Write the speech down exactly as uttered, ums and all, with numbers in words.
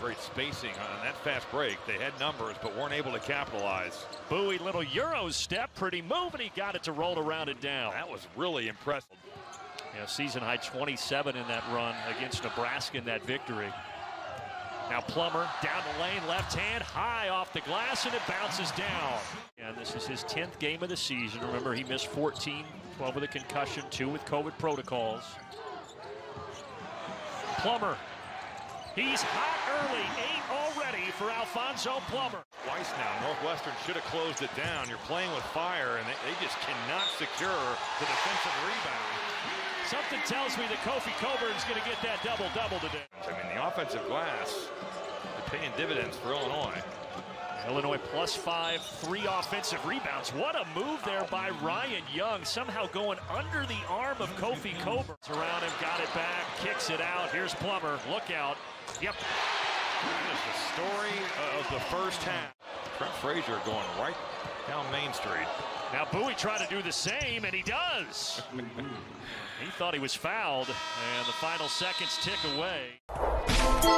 Great spacing on that fast break. They had numbers, but weren't able to capitalize. Bowie, little Euro step, pretty move, and he got it to roll around and down. That was really impressive. You know, season high twenty-seven in that run against Nebraska in that victory. Now Plummer down the lane, left hand, high off the glass, and it bounces down. And this is his tenth game of the season. Remember, he missed fourteen, twelve with a concussion, two with COVID protocols. Plummer, he's hot early, eight already for Alfonso Plummer. Twice now, Northwestern should have closed it down. You're playing with fire, and they, they just cannot secure the defensive rebound. Something tells me that Kofi Coburn's going to get that double-double today. I mean, the offensive glass, they're paying dividends for Illinois. Illinois plus five, three offensive rebounds. What a move there by Ryan Young, somehow going under the arm of Kofi Coburn. Around him, got it back, kicks it out. Here's Plummer, look out. Yep. That is the story of the first half. Trent Frazier going right down Main Street. Now Bowie trying to do the same, and he does. He thought he was fouled, and the final seconds tick away.